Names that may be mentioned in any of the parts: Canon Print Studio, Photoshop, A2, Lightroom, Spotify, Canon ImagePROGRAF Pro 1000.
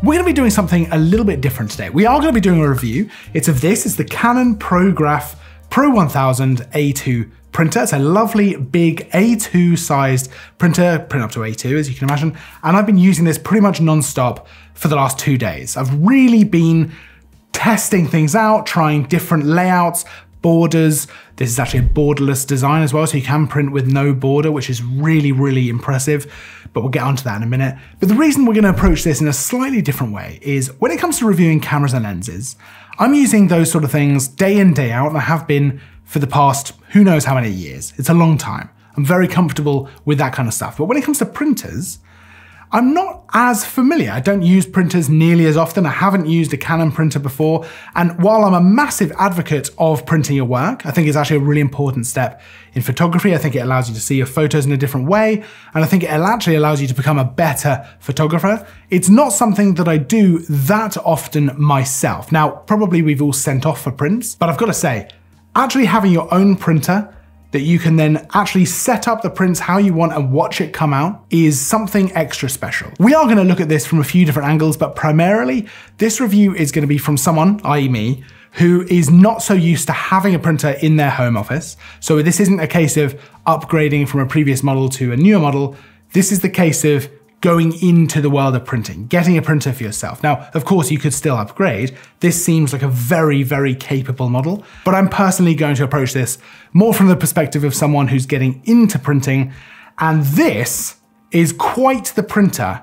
We're gonna be doing something a little bit different today. We are gonna be doing a review. It's of this, it's the Canon ImagePROGRAF Pro 1000 A2 printer. It's a lovely big A2 sized printer, print up to A2 as you can imagine. And I've been using this pretty much nonstop for the last 2 days. I've really been testing things out, trying different layouts, borders. This is actually a borderless design as well, so you can print with no border, which is really, really impressive, but we'll get onto that in a minute. But the reason we're gonna approach this in a slightly different way is when it comes to reviewing cameras and lenses, I'm using those sort of things day in, day out, and I have been for the past who knows how many years. It's a long time. I'm very comfortable with that kind of stuff. But when it comes to printers, I'm not as familiar. I don't use printers nearly as often. I haven't used a Canon printer before. And while I'm a massive advocate of printing your work, I think it's actually a really important step in photography. I think it allows you to see your photos in a different way. And I think it actually allows you to become a better photographer. It's not something that I do that often myself. Now, probably we've all sent off for prints, but I've got to say, actually having your own printer that you can then actually set up the prints how you want and watch it come out is something extra special. We are gonna look at this from a few different angles, but primarily this review is gonna be from someone, i.e. me, who is not so used to having a printer in their home office. So this isn't a case of upgrading from a previous model to a newer model. This is the case of going into the world of printing, getting a printer for yourself. Now, of course, you could still upgrade. This seems like a very, very capable model, but I'm personally going to approach this more from the perspective of someone who's getting into printing, and this is quite the printer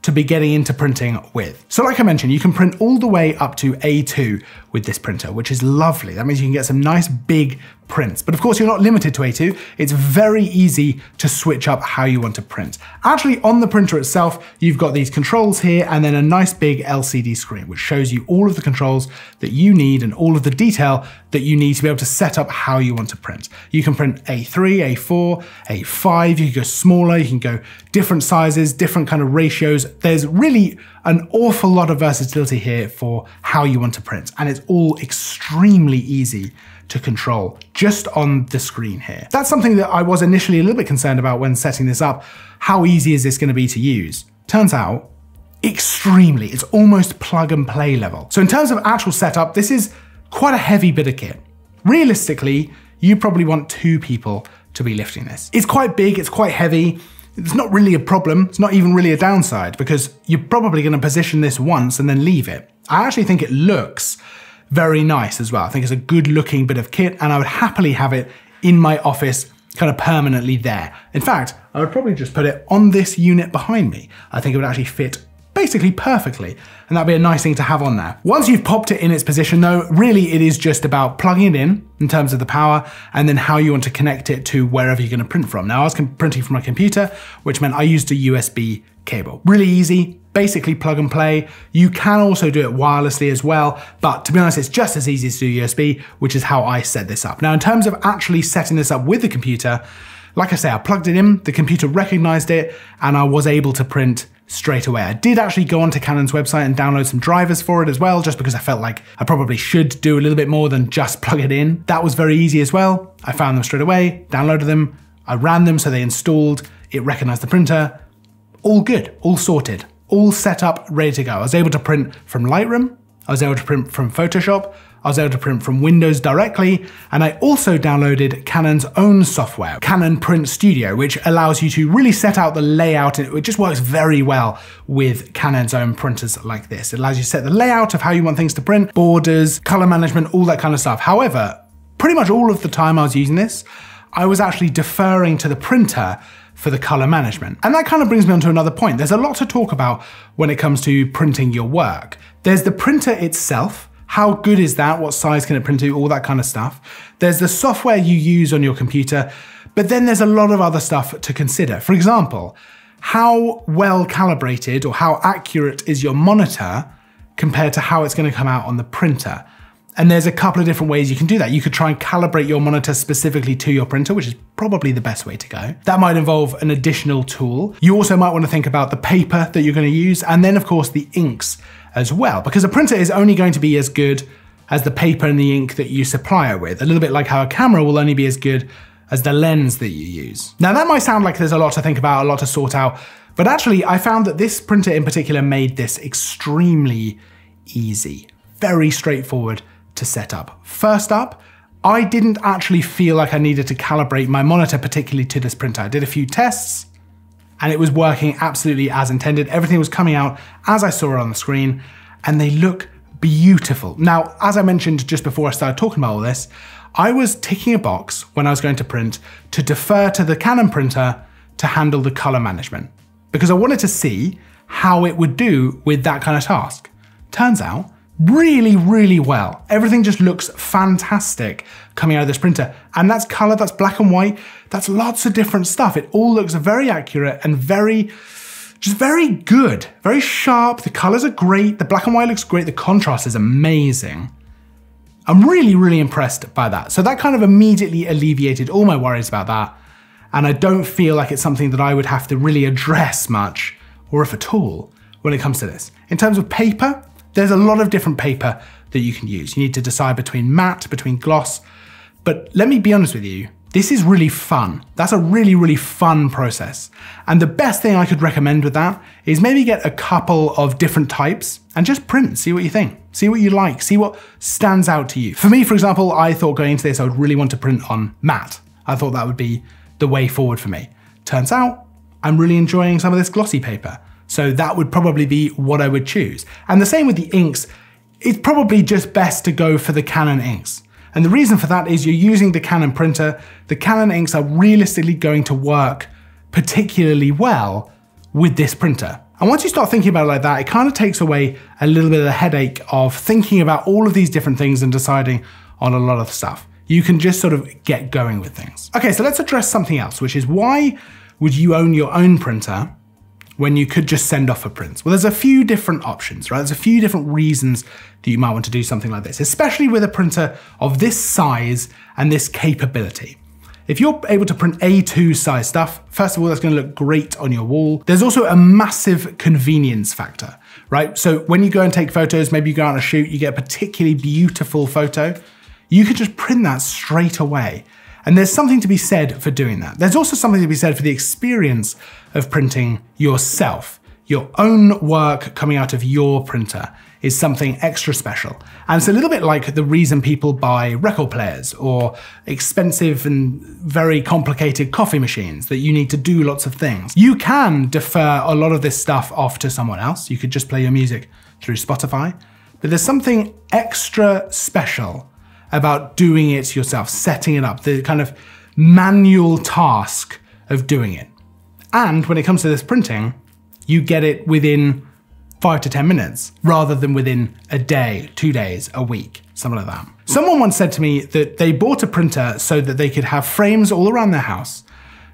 to be getting into printing with. So like I mentioned, you can print all the way up to A2 with this printer, which is lovely. That means you can get some nice big prints. But of course, you're not limited to A2. It's very easy to switch up how you want to print. Actually, on the printer itself, you've got these controls here and then a nice big LCD screen, which shows you all of the controls that you need and all of the detail that you need to be able to set up how you want to print. You can print A3, A4, A5, you can go smaller, you can go different sizes, different kind of ratios. There's really an awful lot of versatility here for how you want to print, and it's all extremely easy to control just on the screen here. That's something that I was initially a little bit concerned about when setting this up. How easy is this going to be to use? Turns out, extremely. It's almost plug and play level. So in terms of actual setup, this is quite a heavy bit of kit. Realistically, you probably want two people to be lifting this. It's quite big, it's quite heavy. It's not really a problem. It's not even really a downside because you're probably going to position this once and then leave it. I actually think it looks very nice as well. I think it's a good looking bit of kit and I would happily have it in my office kind of permanently there. In fact, I would probably just put it on this unit behind me. I think it would actually fit basically perfectly. And that'd be a nice thing to have on there. Once you've popped it in its position though, really it is just about plugging it in terms of the power and then how you want to connect it to wherever you're gonna print from. Now I was printing from my computer, which meant I used a USB cable. Really easy, basically plug and play. You can also do it wirelessly as well, but to be honest, it's just as easy to do USB, which is how I set this up. Now in terms of actually setting this up with the computer, like I say, I plugged it in, the computer recognized it, and I was able to print straight away. I did actually go onto Canon's website and download some drivers for it as well, just because I felt like I probably should do a little bit more than just plug it in. That was very easy as well. I found them straight away, downloaded them, I ran them, so they installed, it recognized the printer. All good, all sorted, all set up, ready to go. I was able to print from Lightroom, I was able to print from Photoshop, I was able to print from Windows directly, and I also downloaded Canon's own software, Canon Print Studio, which allows you to really set out the layout. It just works very well with Canon's own printers like this. It allows you to set the layout of how you want things to print, borders, color management, all that kind of stuff. However, pretty much all of the time I was using this, I was actually deferring to the printer for the color management. And that kind of brings me on to another point. There's a lot to talk about when it comes to printing your work. There's the printer itself. How good is that? What size can it print to? All that kind of stuff. There's the software you use on your computer, but then there's a lot of other stuff to consider. For example, how well calibrated or how accurate is your monitor compared to how it's going to come out on the printer? And there's a couple of different ways you can do that. You could try and calibrate your monitor specifically to your printer, which is probably the best way to go. That might involve an additional tool. You also might want to think about the paper that you're going to use, and then of course the inks as well, because a printer is only going to be as good as the paper and the ink that you supply it with. A little bit like how a camera will only be as good as the lens that you use. Now that might sound like there's a lot to think about, a lot to sort out, But actually, I found that this printer in particular made this extremely easy, very straightforward to set up. First up, I didn't actually feel like I needed to calibrate my monitor particularly to this printer. I did a few tests and it was working absolutely as intended. Everything was coming out as I saw it on the screen, and they look beautiful. Now, as I mentioned just before I started talking about all this, I was ticking a box when I was going to print to defer to the Canon printer to handle the color management, because I wanted to see how it would do with that kind of task. Turns out, really, really well. Everything just looks fantastic coming out of this printer. And that's color, that's black and white, that's lots of different stuff. It all looks very accurate and very good, very sharp. The colors are great, the black and white looks great, the contrast is amazing. I'm really, really impressed by that. So that kind of immediately alleviated all my worries about that. And I don't feel like it's something that I would have to really address much, or if at all, when it comes to this. In terms of paper, there's a lot of different paper that you can use. You need to decide between matte, between gloss, but let me be honest with you, this is really fun. That's a really, really fun process. And the best thing I could recommend with that is maybe get a couple of different types and just print, see what you think, see what you like, see what stands out to you. For me, for example, I thought going into this, I would really want to print on matte. I thought that would be the way forward for me. Turns out I'm really enjoying some of this glossy paper. So that would probably be what I would choose. And the same with the inks, it's probably just best to go for the Canon inks. And the reason for that is you're using the Canon printer. The Canon inks are realistically going to work particularly well with this printer. And once you start thinking about it like that, it kind of takes away a little bit of the headache of thinking about all of these different things and deciding on a lot of stuff. You can just sort of get going with things. Okay, so let's address something else, which is why would you own your own printer when you could just send off for prints? Well, there's a few different options, right? There's a few different reasons that you might want to do something like this, especially with a printer of this size and this capability. If you're able to print A2 size stuff, first of all, that's going to look great on your wall. There's also a massive convenience factor, right? So when you go and take photos, maybe you go out on a shoot, you get a particularly beautiful photo, you could just print that straight away. And there's something to be said for doing that. There's also something to be said for the experience of printing yourself. Your own work coming out of your printer is something extra special. And it's a little bit like the reason people buy record players or expensive and very complicated coffee machines, that you need to do lots of things. You can defer a lot of this stuff off to someone else. You could just play your music through Spotify, but there's something extra special about doing it yourself, setting it up, the kind of manual task of doing it. And when it comes to this printing, you get it within 5 to 10 minutes, rather than within a day, 2 days, a week, something like that. Someone once said to me that they bought a printer so that they could have frames all around their house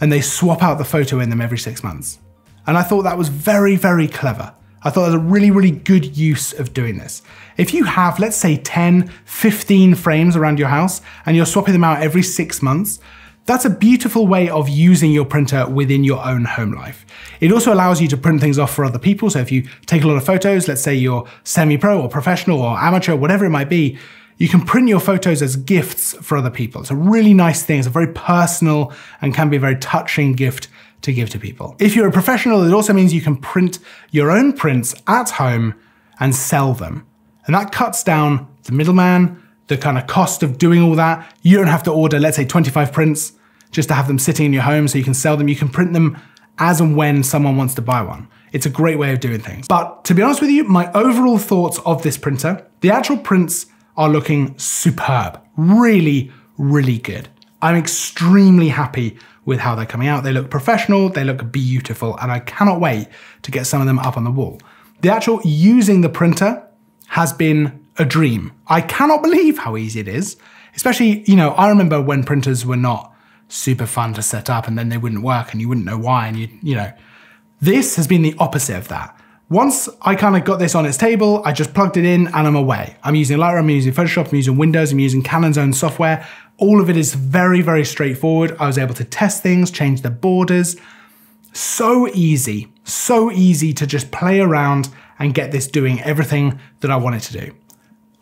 and they swap out the photo in them every 6 months. And I thought that was very, very clever. I thought that was a really, really good use of doing this. If you have, let's say 10, 15 frames around your house and you're swapping them out every 6 months, that's a beautiful way of using your printer within your own home life. It also allows you to print things off for other people. So if you take a lot of photos, let's say you're semi-pro or professional or amateur, whatever it might be, you can print your photos as gifts for other people. It's a really nice thing. It's a very personal and can be a very touching gift to give to people. If you're a professional, it also means you can print your own prints at home and sell them. And that cuts down the middleman, the kind of cost of doing all that. You don't have to order, let's say 25 prints just to have them sitting in your home so you can sell them. You can print them as and when someone wants to buy one. It's a great way of doing things. But to be honest with you, my overall thoughts of this printer, the actual prints are looking superb. Really, really good. I'm extremely happy with how they're coming out. They look professional, they look beautiful, and I cannot wait to get some of them up on the wall. The actual using the printer has been a dream. I cannot believe how easy it is, especially, you know, I remember when printers were not super fun to set up and then they wouldn't work and you wouldn't know why, and you know. This has been the opposite of that. Once I kind of got this on its table, I just plugged it in and I'm away. I'm using Lightroom, I'm using Photoshop, I'm using Windows, I'm using Canon's own software. All of it is very, very straightforward. I was able to test things, change the borders. So easy to just play around and get this doing everything that I wanted to do.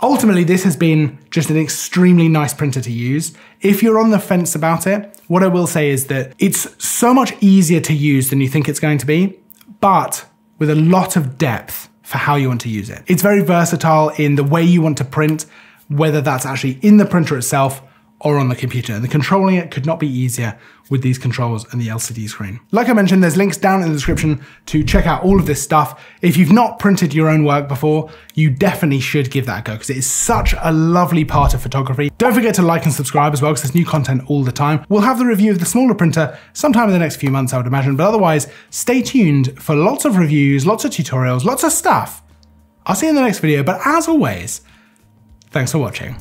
Ultimately, this has been just an extremely nice printer to use. If you're on the fence about it, what I will say is that it's so much easier to use than you think it's going to be. but with a lot of depth for how you want to use it. It's very versatile in the way you want to print, whether that's actually in the printer itself or on the computer, and the controlling it could not be easier with these controls and the LCD screen. Like I mentioned, there's links down in the description to check out all of this stuff. If you've not printed your own work before, you definitely should give that a go because it is such a lovely part of photography. Don't forget to like and subscribe as well because there's new content all the time. We'll have the review of the smaller printer sometime in the next few months, I would imagine, but otherwise stay tuned for lots of reviews, lots of tutorials, lots of stuff. I'll see you in the next video, but as always, thanks for watching.